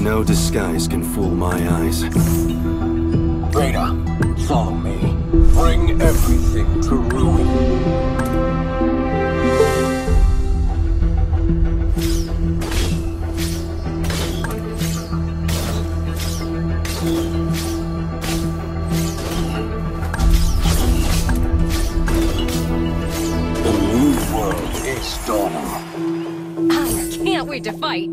No disguise can fool my eyes. Raider, follow me. Bring everything to ruin. The new world is dawning. I can't wait to fight.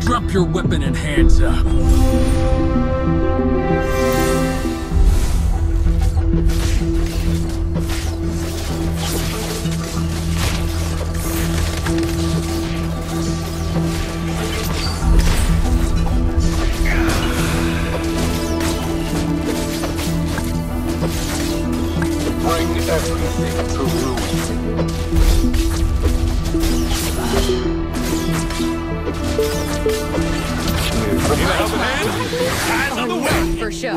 Drop your weapon and hands up. Bring everything to ruin. Give it up, man! Eyes on the way! For show.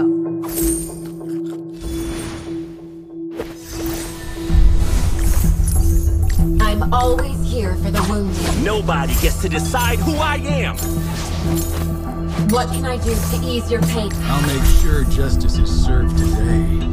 I'm always here for the wounded. Nobody gets to decide who I am! What can I do to ease your pain? I'll make sure justice is served today.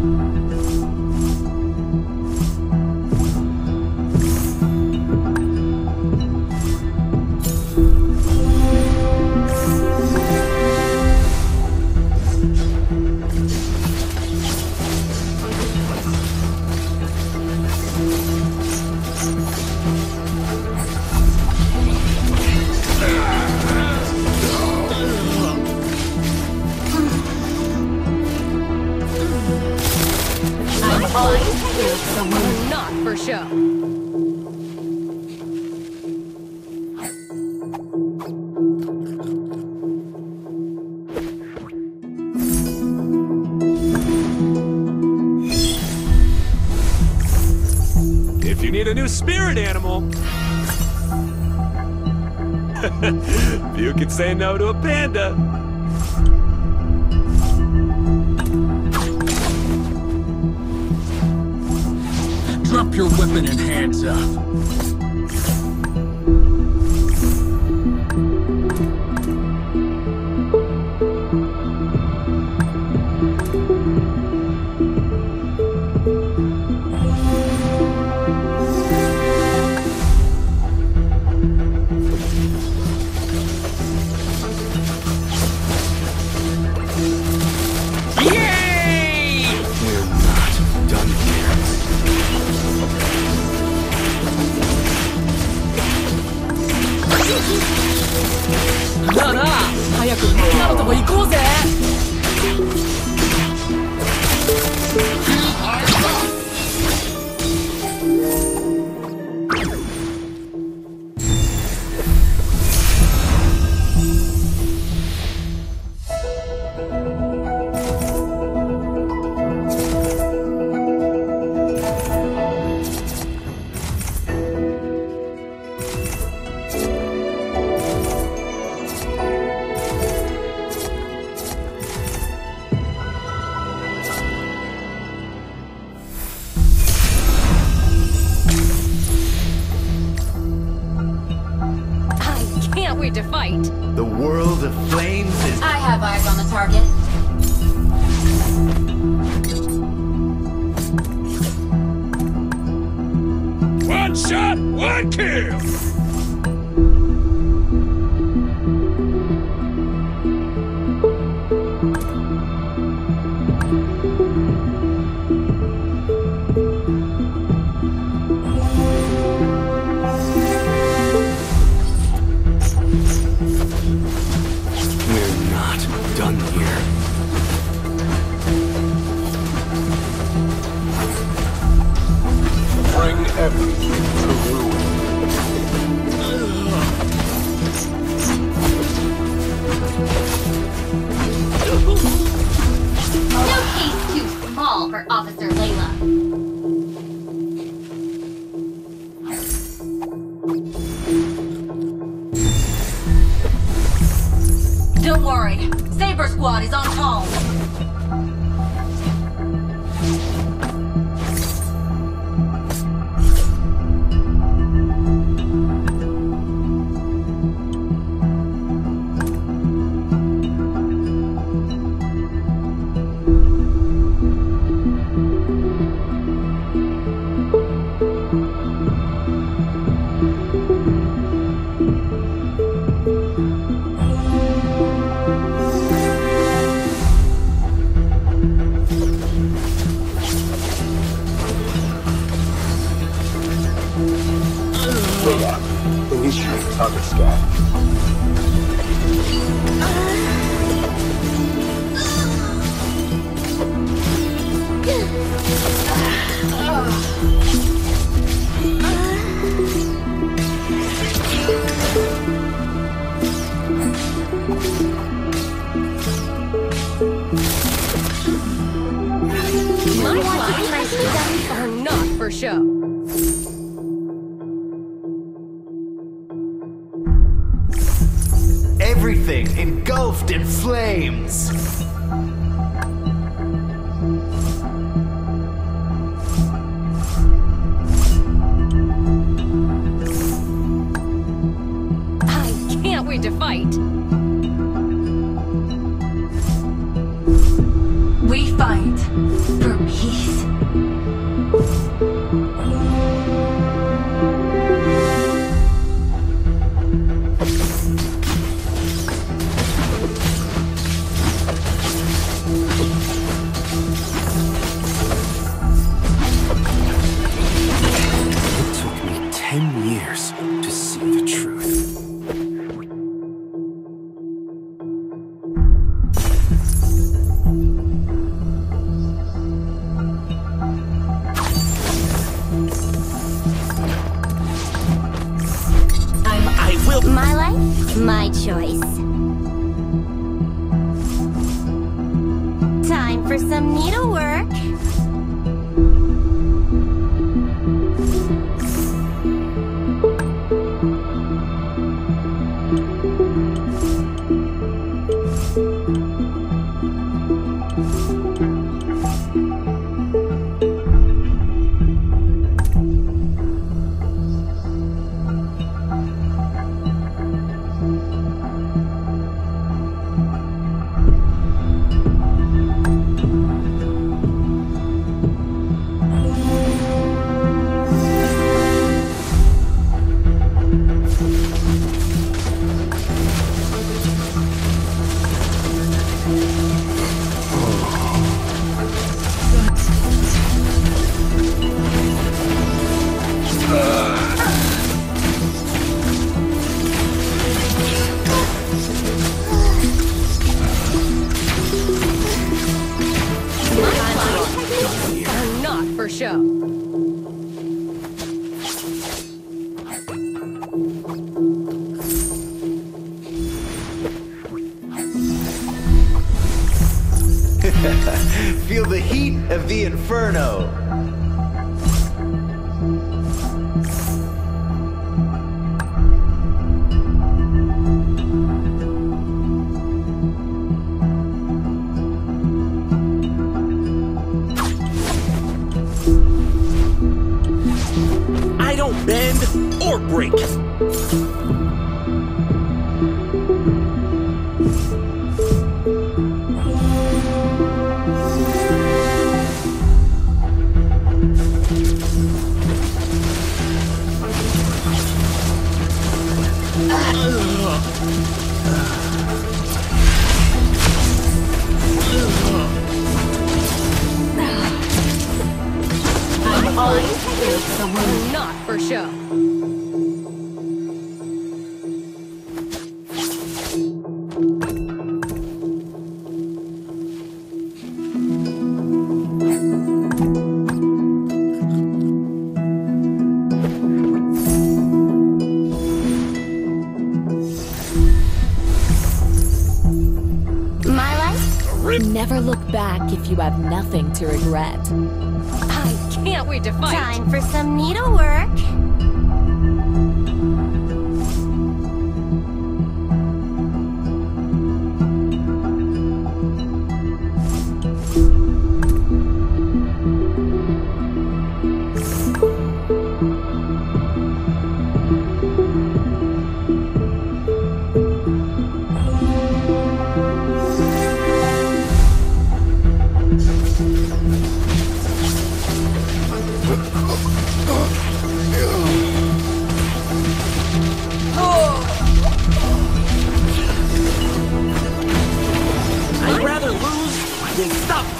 If you need a new spirit animal, you can say no to a panda. Drop your weapon and hands up. To fight. The world of flames is... I have eyes on the target. One shot, one kill! worry. Saber Squad is on call. Everything engulfed in flames. I can't wait to fight. We fight for peace. My life, my choice. Time for some needlework. Feel the heat of the inferno. I don't bend or break. Not for show. My life? Never look back if you have nothing to regret. Can't wait to fight. Time for some needlework.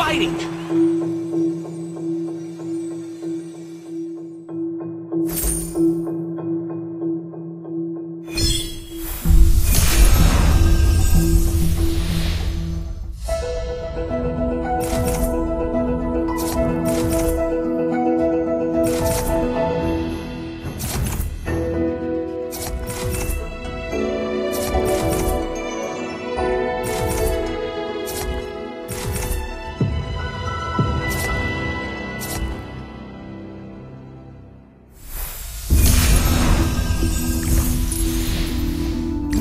fighting!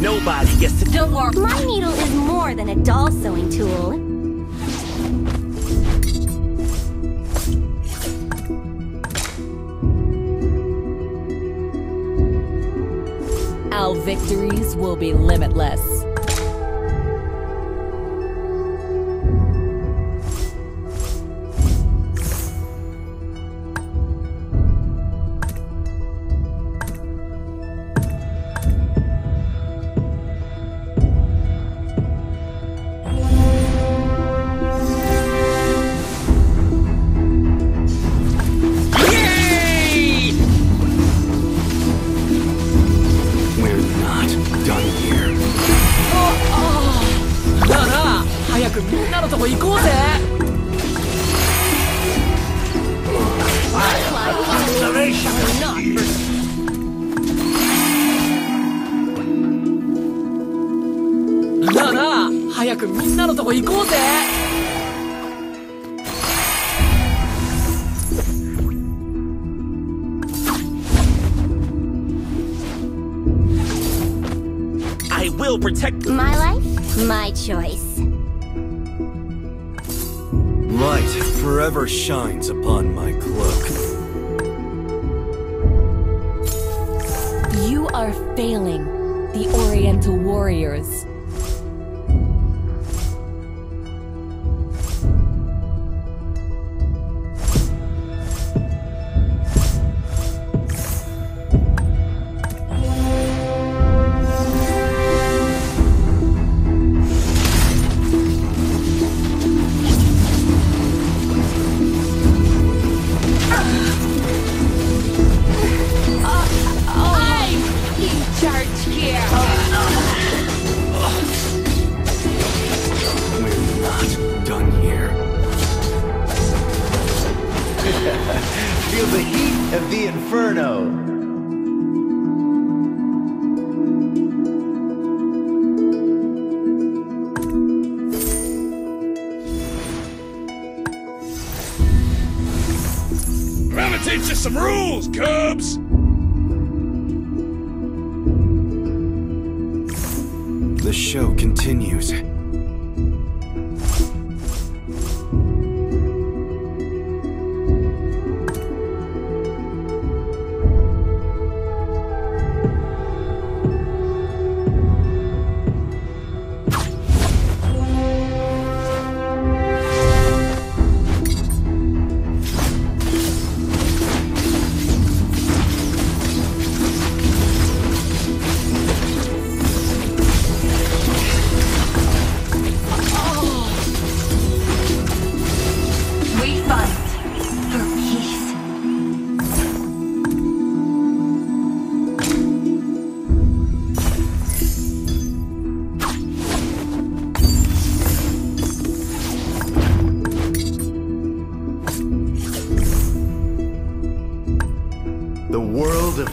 Nobody gets to... Don't worry. My needle is more than a doll sewing tool. Our victories will be limitless. I will protect my life, my choice. Light forever shines upon my cloak. You are failing the Oriental Warriors. Feel the heat of the inferno. Gravitate to some rules, cubs! The show continues.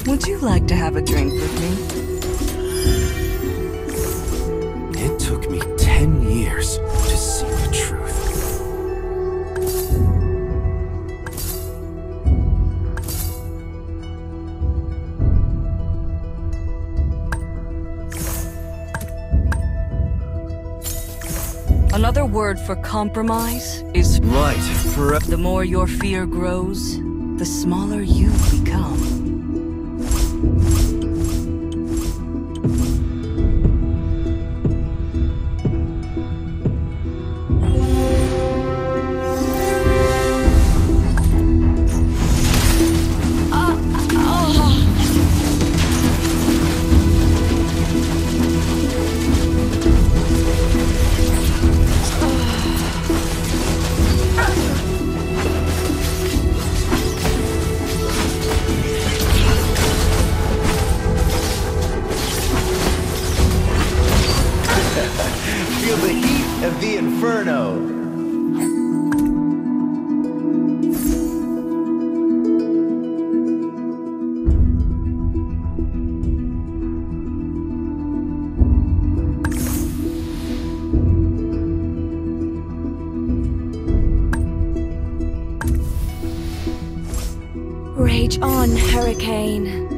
Would you like to have a drink with me? It took me 10 years to see the truth. Another word for compromise is light forever. The more your fear grows, the smaller you become. hurricane.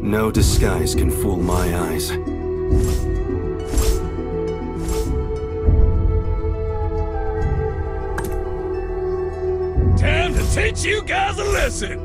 No disguise can fool my eyes. Time to teach you guys a lesson!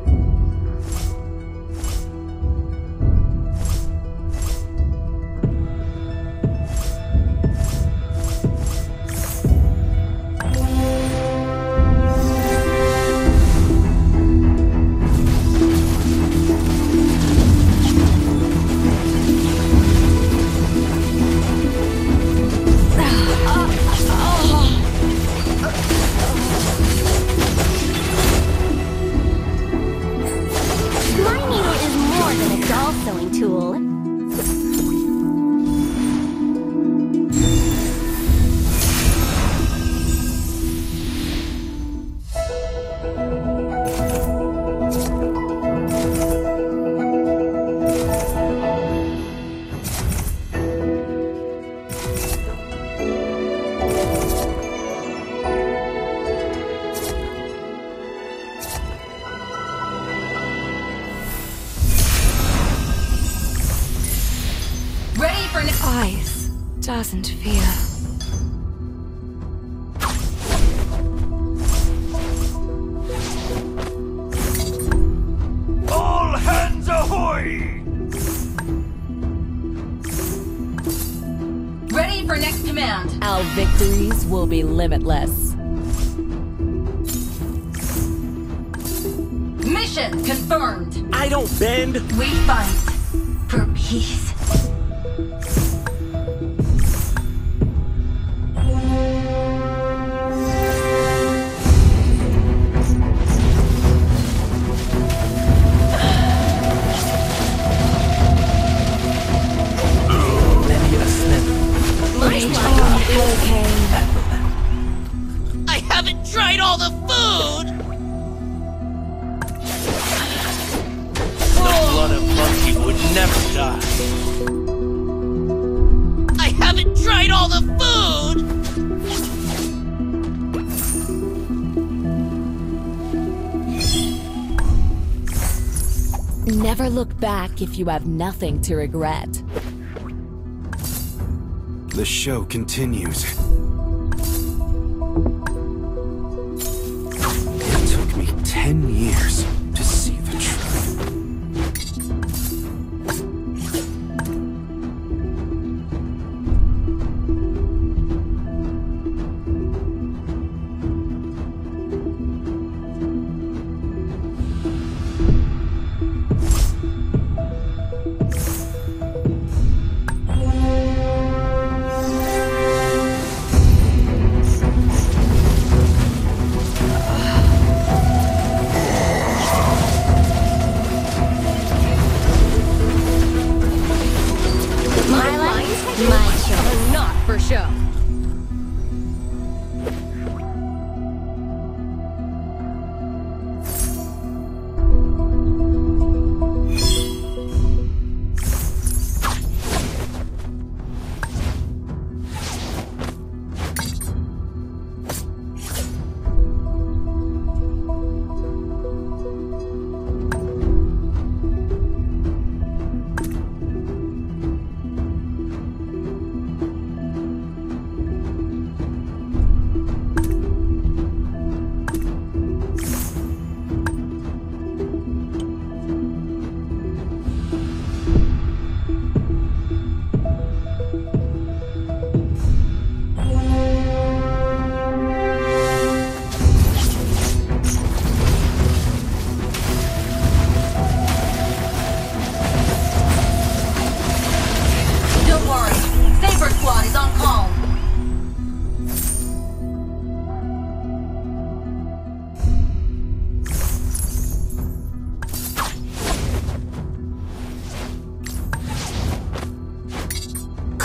Doesn't fear. All hands ahoy! Ready for next command. Our victories will be limitless. Mission confirmed. I don't bend. We fight for peace. Never look back if you have nothing to regret. The show continues. It took me 10 years to see the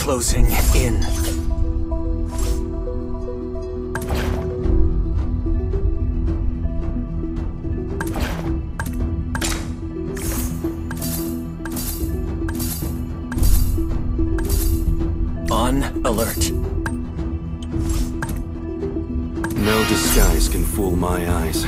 Closing in. On alert. No disguise can fool my eyes.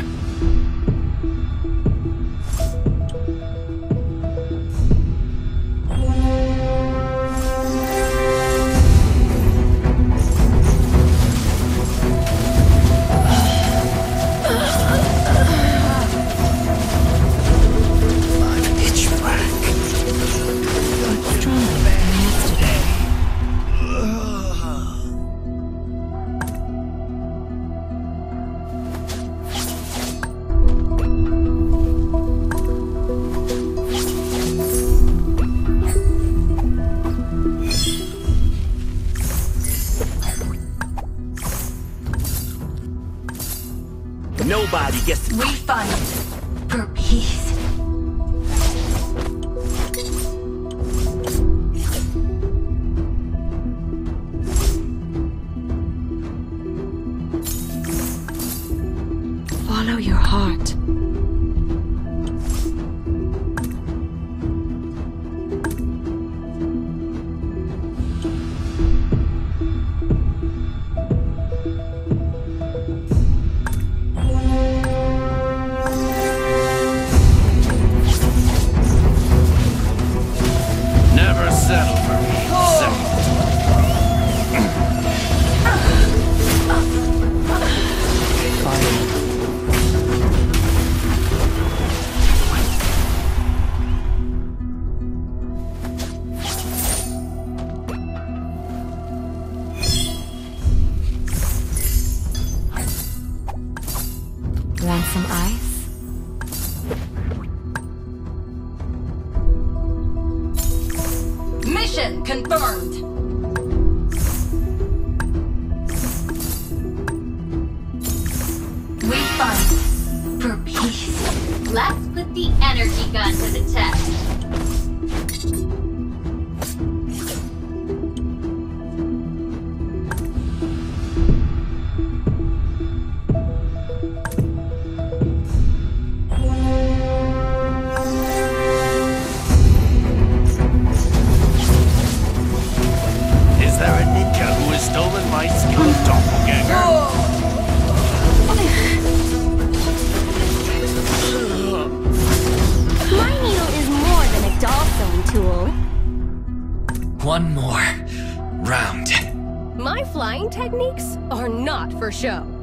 Nobody gets to. We fight for peace. Follow your heart. Want some ice? Mission confirmed! We fight for peace. Let's put the energy gun to the test. One more round. My flying techniques are not for show.